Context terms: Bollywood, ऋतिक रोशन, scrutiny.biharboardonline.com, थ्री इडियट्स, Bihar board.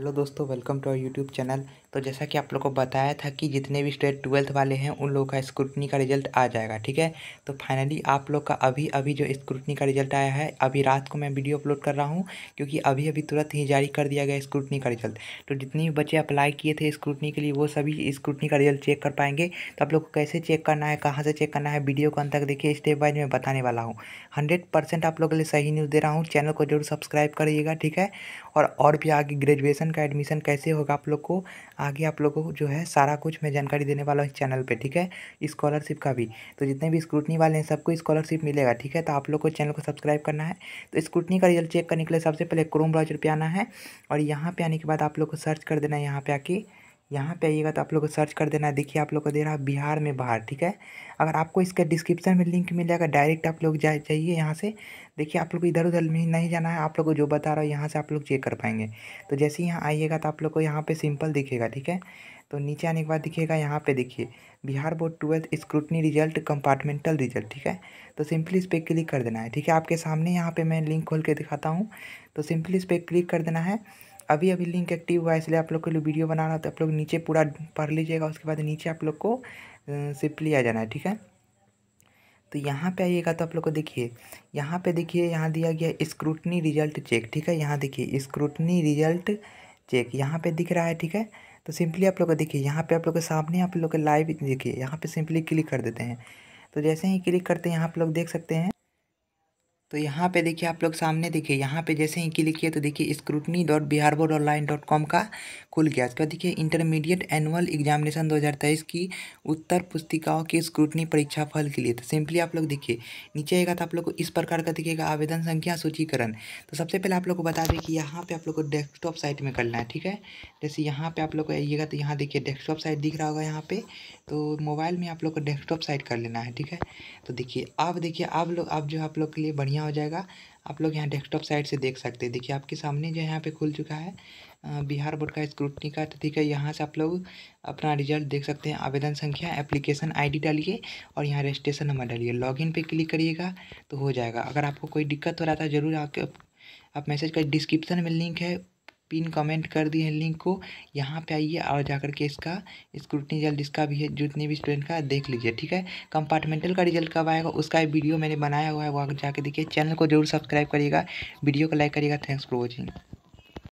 Hello दोस्तों, welcome to our YouTube channel. तो जैसा कि आप लोग को बताया था कि जितने भी स्टेट ट्वेल्थ वाले हैं उन लोगों का स्क्रूटनी का रिजल्ट आ जाएगा, ठीक है। तो फाइनली आप लोग का अभी अभी जो स्क्रूटनी का रिजल्ट आया है, अभी रात को मैं वीडियो अपलोड कर रहा हूं क्योंकि अभी अभी तुरंत ही जारी कर दिया गया स्क्रूटनी का रिजल्ट। तो जितने भी बच्चे अप्लाई किए थे स्क्रूटनी के लिए वो सभी स्क्रूटनी का रिजल्ट चेक कर पाएंगे। तो आप लोग को कैसे चेक करना है, कहाँ से चेक करना है, वीडियो को अंत तक देखिए, स्टेप बाय मैं बताने वाला हूँ। 100% आप लोगों के लिए सही न्यूज़ दे रहा हूँ। चैनल को जरूर सब्सक्राइब करिएगा, ठीक है। और भी आगे ग्रेजुएशन का एडमिशन कैसे होगा आप लोग को आगे आप लोगों को जो है सारा कुछ मैं जानकारी देने वाला हूँ चैनल पे, ठीक है। स्कॉलरशिप का भी, तो जितने भी स्क्रूटनी वाले हैं सबको स्कॉलरशिप मिलेगा, ठीक है। तो आप लोग को चैनल को सब्सक्राइब करना है। तो स्क्रूटनी का रिजल्ट चेक करने के लिए सबसे पहले क्रोम ब्राउज़र पे आना है और यहाँ पे आने के बाद आप लोग को सर्च कर देना है। यहाँ पे आइएगा तो आप लोग को सर्च कर देना है। देखिए आप लोग को दे रहा है बिहार में बाहर, ठीक है। अगर आपको इसका डिस्क्रिप्शन में लिंक मिलेगा, डायरेक्ट आप लोग जाइए यहाँ से। देखिए आप लोग को इधर उधर नहीं जाना है, आप लोग को जो बता रहा हूँ यहाँ से आप लोग चेक कर पाएंगे। तो जैसे ही यहाँ आइएगा तो आप लोग को यहाँ पे सिंपल दिखेगा, ठीक है। तो नीचे आने के बाद दिखेगा, यहाँ पे देखिए Bihar board 12th scrutiny result compartmental result, ठीक है। तो सिंपली इस पर क्लिक कर देना है, ठीक है। आपके सामने यहाँ पर मैं लिंक खोल के दिखाता हूँ। तो सिंपली इस पर क्लिक कर देना है। अभी अभी लिंक एक्टिव हुआ है इसलिए आप लोग के लिए वीडियो बना रहा है। तो आप लोग नीचे पूरा पढ़ लीजिएगा, उसके बाद नीचे आप लोग को सिंपली आ जाना है, ठीक है। तो यहाँ पे आइएगा तो आप लोग को देखिए यहाँ दिया गया स्क्रूटनी रिजल्ट चेक, ठीक है। यहाँ देखिए स्क्रूटनी रिजल्ट चेक यहाँ पे दिख रहा है, ठीक है। तो सिंपली आप लोग को देखिए यहाँ पे आप लोग के सामने आप लोग के लाइव देखिए यहाँ पे सिंपली क्लिक कर देते हैं। तो जैसे ही क्लिक करते हैं यहाँ आप लोग देख सकते हैं। तो यहाँ पे देखिए आप लोग सामने देखिए यहाँ पे जैसे ही क्लिक किए तो देखिए scrutiny.biharboardonline.com का खुल गया। इसके बाद देखिए इंटरमीडिएट एनुअल एग्जामिनेशन 2023 की उत्तर पुस्तिकाओं की स्क्रूटनी परीक्षा फल के लिए। तो सिंपली आप लोग देखिए नीचे आएगा तो आप लोग को इस प्रकार का दिखेगा आवेदन संख्या सूचीकरण। तो सबसे पहले आप लोग को बता दें कि यहाँ पर आप लोग को डेस्कटॉप साइट में करना है, ठीक है। जैसे यहाँ पर आप लोग को आइएगा तो यहाँ देखिए डेस्कटॉप साइट दिख रहा होगा यहाँ पर। तो मोबाइल में आप लोग को डेस्कटॉप साइट कर लेना है, ठीक है। तो देखिए आप लोग के लिए बढ़िया हो जाएगा। आप लोग यहाँ डेस्कटॉप साइट से देख सकते हैं। देखिए आपके सामने जो यहाँ पे खुल चुका है बिहार बोर्ड का स्क्रूटनी का, ठीक है। यहाँ से आप लोग अपना रिजल्ट देख सकते हैं। आवेदन संख्या, एप्लीकेशन आईडी डालिए और यहाँ रजिस्ट्रेशन नंबर डालिए, लॉगिन पे क्लिक करिएगा तो हो जाएगा। अगर आपको कोई दिक्कत हो रहा था ज़रूर आके आप मैसेज कर, डिस्क्रिप्शन में लिंक है, पिन कमेंट कर दिए हैं लिंक को, यहाँ पे आइए और जाकर के इसका स्क्रूटनी रिजल्ट जिसका भी है जितने भी स्टूडेंट का देख लीजिए, ठीक है। कंपार्टमेंटल का रिजल्ट कब आएगा उसका वीडियो मैंने बनाया हुआ है, वहाँ जाकर देखिए। चैनल को जरूर सब्सक्राइब करिएगा, वीडियो को लाइक करिएगा। Thanks for watching.